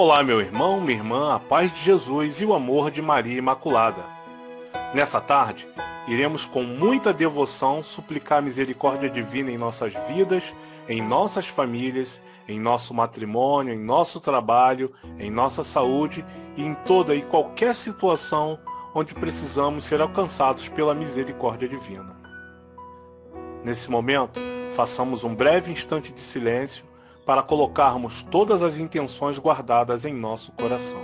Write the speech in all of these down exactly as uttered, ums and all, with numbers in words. Olá, meu irmão, minha irmã, a paz de Jesus e o amor de Maria Imaculada. Nessa tarde, iremos com muita devoção suplicar a misericórdia divina em nossas vidas, em nossas famílias, em nosso matrimônio, em nosso trabalho, em nossa saúde e em toda e qualquer situação onde precisamos ser alcançados pela misericórdia divina. Nesse momento, façamos um breve instante de silêncio para colocarmos todas as intenções guardadas em nosso coração.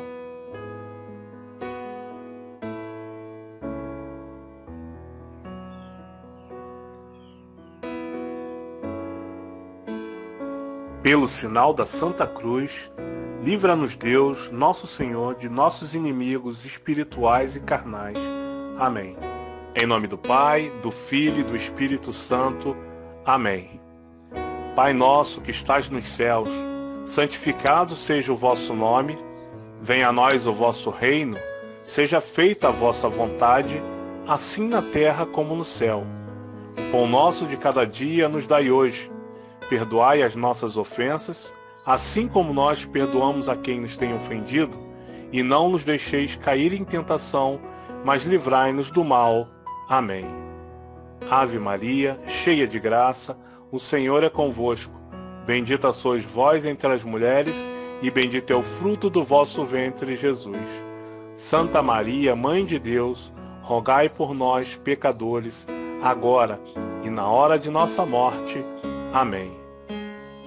Pelo sinal da Santa Cruz, livra-nos Deus, nosso Senhor, de nossos inimigos espirituais e carnais. Amém. Em nome do Pai, do Filho e do Espírito Santo. Amém. Pai nosso que estás nos céus, santificado seja o vosso nome, venha a nós o vosso reino, seja feita a vossa vontade, assim na terra como no céu. O pão nosso de cada dia nos dai hoje, perdoai as nossas ofensas, assim como nós perdoamos a quem nos tem ofendido, e não nos deixeis cair em tentação, mas livrai-nos do mal. Amém. Ave Maria, cheia de graça, o Senhor é convosco, bendita sois vós entre as mulheres, e bendito é o fruto do vosso ventre, Jesus. Santa Maria, Mãe de Deus, rogai por nós, pecadores, agora e na hora de nossa morte. Amém.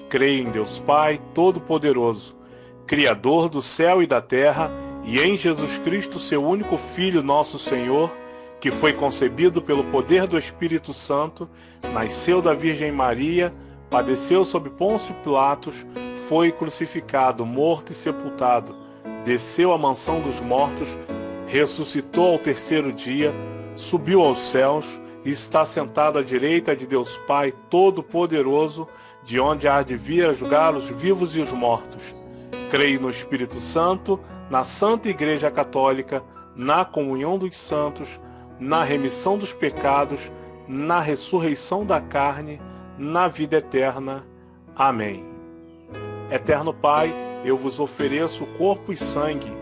Creio em Deus Pai Todo-Poderoso, Criador do céu e da terra, e em Jesus Cristo, seu único Filho, nosso Senhor, que foi concebido pelo poder do Espírito Santo, nasceu da Virgem Maria, padeceu sob Pôncio Pilatos, foi crucificado, morto e sepultado, desceu à mansão dos mortos, ressuscitou ao terceiro dia, subiu aos céus e está sentado à direita de Deus Pai Todo-Poderoso, de onde há de vir a julgar os vivos e os mortos. Creio no Espírito Santo, na Santa Igreja Católica, na comunhão dos santos, na remissão dos pecados, na ressurreição da carne, na vida eterna. Amém. Eterno Pai, eu vos ofereço o corpo e sangue,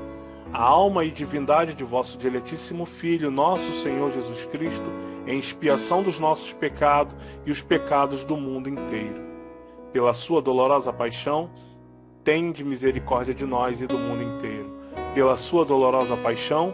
a alma e divindade de vosso diletíssimo Filho, nosso Senhor Jesus Cristo, em expiação dos nossos pecados e os pecados do mundo inteiro. Pela sua dolorosa paixão, tende misericórdia de nós e do mundo inteiro. Pela sua dolorosa paixão,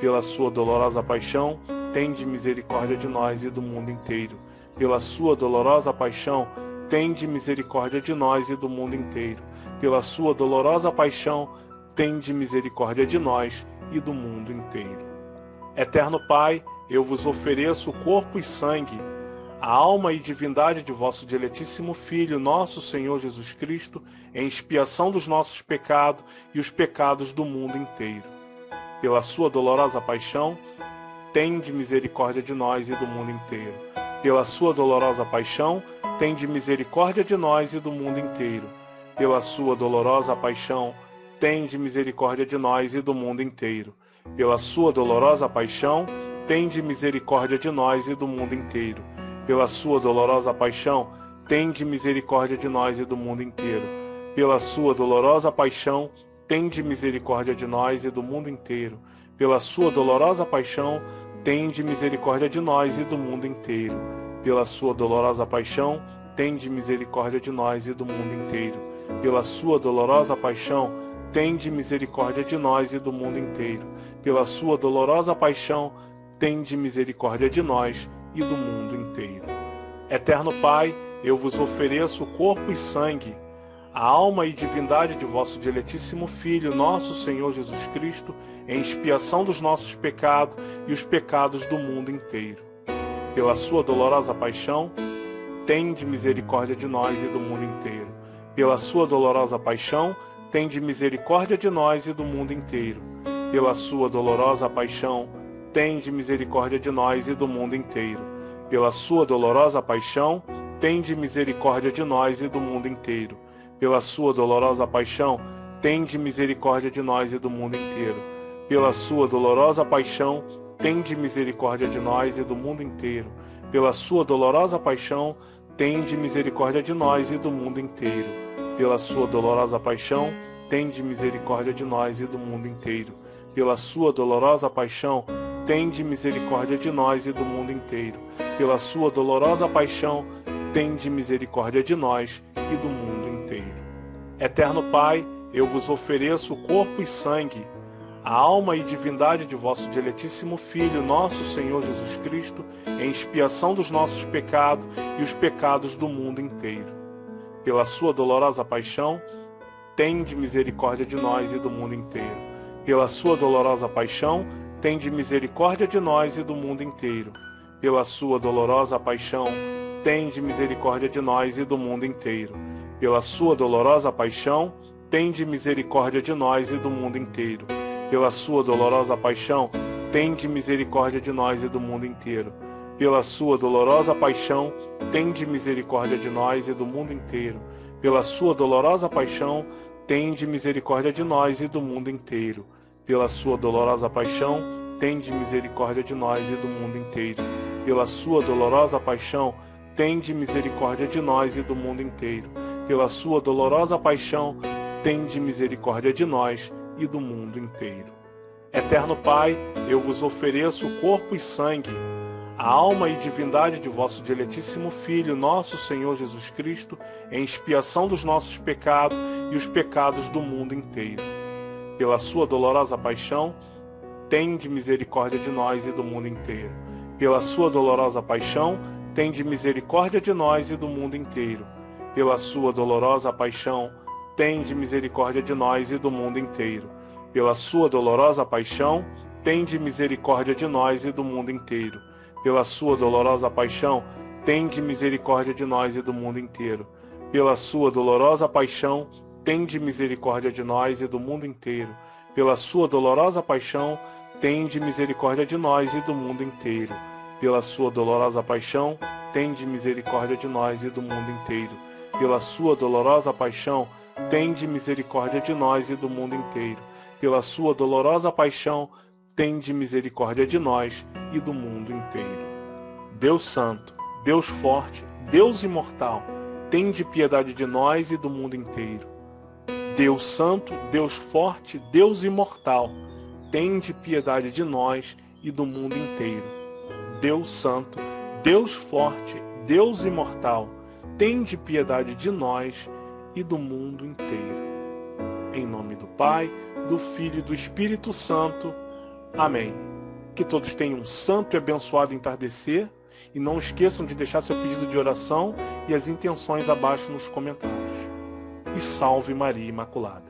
Pela sua dolorosa paixão, tende misericórdia de nós e do mundo inteiro. Pela sua dolorosa paixão, tende misericórdia de nós e do mundo inteiro. Pela sua dolorosa paixão, tende misericórdia de nós e do mundo inteiro. Eterno Pai, eu vos ofereço o corpo e sangue, a alma e divindade de vosso diletíssimo Filho, nosso Senhor Jesus Cristo, em expiação dos nossos pecados e os pecados do mundo inteiro. Pela sua dolorosa paixão, tende misericórdia de nós e do mundo inteiro. Pela sua dolorosa paixão, tende misericórdia de nós e do mundo inteiro. Pela sua dolorosa paixão, tende misericórdia de nós e do mundo inteiro. Pela sua dolorosa paixão, tende misericórdia de nós e do mundo inteiro. Pela sua dolorosa paixão, tende misericórdia de nós e do mundo inteiro. Pela sua dolorosa paixão, tende misericórdia de nós e do mundo inteiro. Pela sua dolorosa paixão, tende misericórdia de nós e do mundo inteiro. Pela sua dolorosa paixão, tende misericórdia de nós e do mundo inteiro. Pela sua dolorosa paixão, tende misericórdia de nós e do mundo inteiro. Pela sua dolorosa paixão, tende misericórdia de nós e do mundo inteiro. Eterno Pai, eu vos ofereço o corpo e sangue, a alma e divindade de vosso diletíssimo Filho, nosso Senhor Jesus Cristo, em expiação dos nossos pecados e os pecados do mundo inteiro. Pela sua dolorosa paixão, tende misericórdia de nós e do mundo inteiro. Pela sua dolorosa paixão, tende misericórdia de nós e do mundo inteiro. Pela sua dolorosa paixão, tende misericórdia de nós e do mundo inteiro. Pela sua dolorosa paixão, tende misericórdia de nós e do mundo inteiro. Pela sua dolorosa paixão, tende misericórdia de nós e do mundo inteiro. Pela sua dolorosa paixão, tende misericórdia de nós e do mundo inteiro. Pela sua dolorosa paixão, tende misericórdia de nós e do mundo inteiro. Pela sua dolorosa paixão, tende misericórdia de nós e do mundo inteiro. Pela sua dolorosa paixão, tende misericórdia de nós e do mundo inteiro. Pela sua dolorosa paixão, tende misericórdia de nós e do mundo inteiro. Eterno Pai, eu vos ofereço o corpo e sangue, a alma e divindade de vosso diletíssimo Filho, nosso Senhor Jesus Cristo, em expiação dos nossos pecados e os pecados do mundo inteiro. Pela sua dolorosa paixão, tende misericórdia de nós e do mundo inteiro. Pela sua dolorosa paixão, tende misericórdia de nós e do mundo inteiro. Pela sua dolorosa paixão, tende misericórdia de nós e do mundo inteiro. Pela sua dolorosa paixão, tende misericórdia de nós e do mundo inteiro. Pela sua dolorosa paixão, tende misericórdia de nós e do mundo inteiro. Pela sua dolorosa paixão, tende misericórdia de nós e do mundo inteiro. Pela sua dolorosa paixão, tende misericórdia de nós e do mundo inteiro. Pela sua dolorosa paixão, tende misericórdia de nós e do mundo inteiro. Pela sua dolorosa paixão, tende misericórdia de nós e do mundo inteiro. Pela sua dolorosa paixão, tende misericórdia de nós e do mundo inteiro. Eterno Pai, eu vos ofereço o corpo e sangue, a alma e divindade de vosso diletíssimo Filho, nosso Senhor Jesus Cristo, em expiação dos nossos pecados e os pecados do mundo inteiro. Pela sua dolorosa paixão, tende misericórdia de nós e do mundo inteiro. Pela sua dolorosa paixão, tende misericórdia de nós e do mundo inteiro. Pela sua dolorosa paixão, tende misericórdia de nós e do mundo inteiro. Pela sua dolorosa paixão, tende misericórdia de nós e do mundo inteiro. Pela sua dolorosa paixão, tende misericórdia de nós e do mundo inteiro. Pela sua dolorosa paixão, tende misericórdia de nós e do mundo inteiro. Pela sua dolorosa paixão, tende misericórdia de nós e do mundo inteiro. Pela sua dolorosa paixão, tende misericórdia de nós e do mundo inteiro. Pela sua dolorosa paixão, tende misericórdia de nós e do mundo inteiro. Pela sua dolorosa paixão, tende misericórdia de nós e do mundo inteiro. Deus Santo, Deus Forte, Deus Imortal, tende piedade de nós e do mundo inteiro. Deus Santo, Deus Forte, Deus Imortal, tende piedade de nós e do mundo inteiro. Deus Santo, Deus Forte, Deus Imortal, tende piedade de nós e do mundo inteiro. Em nome do Pai, do Filho e do Espírito Santo. Amém. Que todos tenham um santo e abençoado entardecer, e não esqueçam de deixar seu pedido de oração e as intenções abaixo nos comentários. E salve Maria Imaculada.